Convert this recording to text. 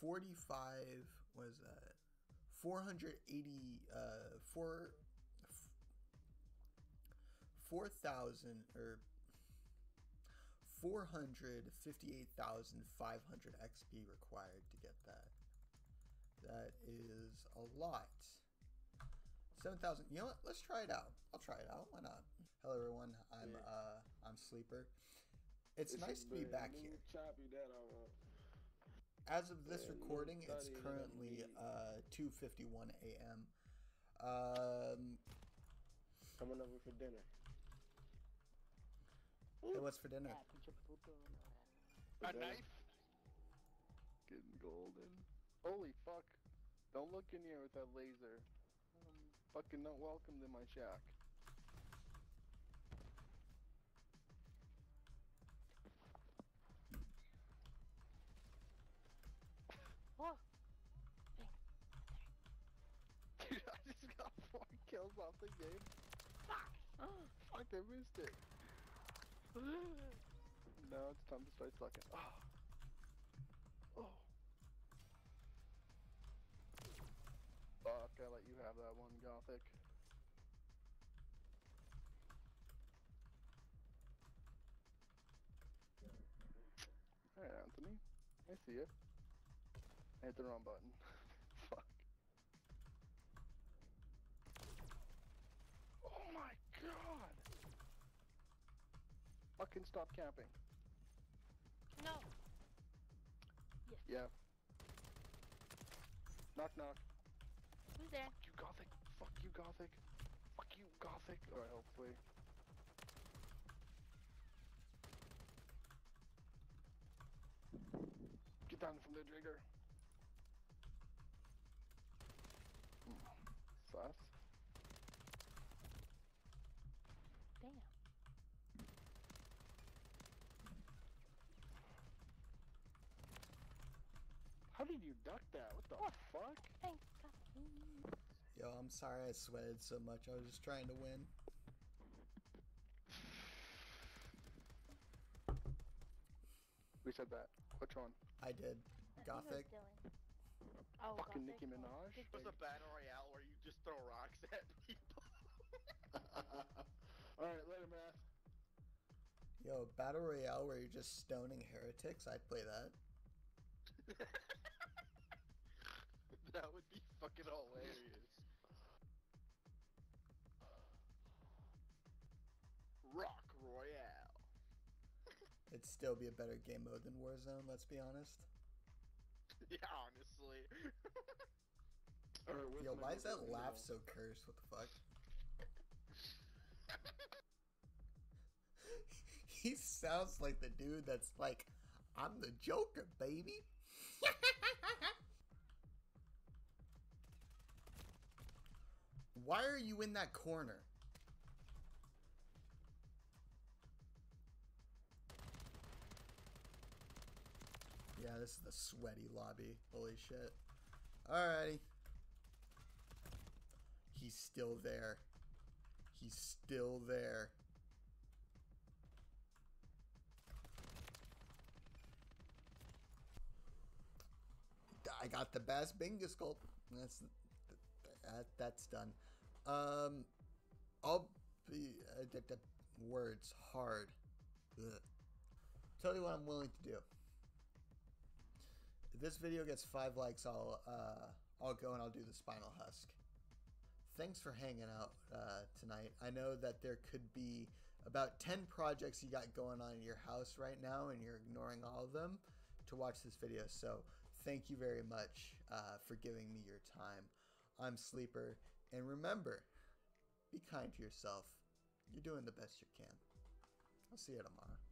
45, what is that? 480, 4,000 or 458,500 XP required to get that. That is a lot. 7,000. You know what? Let's try it out. I'll try it out. Why not? Hello, everyone. I'm Sleeper. It's nice to be back here. As of this recording, it's currently 2:51 a.m. Coming over for dinner. Hey, what's for dinner? A knife. Getting golden. Holy fuck! Don't look in here with that laser. I'm fucking not welcome to my shack. What? Dude, I just got 4 kills off the game. Fuck! Oh, fuck, I missed it. Now it's time to start sucking. Oh. Oh. Fuck, I let you have that one, Gothic. Alright, Anthony. I see you. I hit the wrong button. Fuck. Oh my god! Fucking stop camping. No! Yes. Yeah. Knock, knock. Who's there? Fuck you, Gothic. Fuck you, Gothic. Fuck you, Gothic. Alright, hopefully. Get down from the trigger. Sus. Damn. How did you duck that? What the fuck? Thanks, Gothic. Yo, I'm sorry I sweated so much. I was just trying to win. Who said that? Which one? I did. Gothic. Oh, fucking Nicki Minaj. It was a battle royale where you just throw rocks at people. Alright, later, man. Yo, battle royale where you're just stoning heretics? I'd play that. That would be fucking hilarious. Rock Royale. It'd still be a better game mode than Warzone, let's be honest. Yeah, honestly. Right, yo, why is that laugh so cursed? What the fuck? He sounds like the dude that's like, I'm the Joker, baby. Why are you in that corner? Yeah, this is the sweaty lobby. Holy shit. Alrighty. He's still there. He's still there. I got the best bingo sculpt. That's done. I'll be words hard. Ugh. Tell you what I'm willing to do. If this video gets 5 likes, I'll go and I'll do the Spinal Husk. Thanks for hanging out tonight. I know that there could be about 10 projects you got going on in your house right now and you're ignoring all of them to watch this video. So thank you very much for giving me your time. I'm Sleeper, and remember, be kind to yourself. You're doing the best you can. I'll see you tomorrow.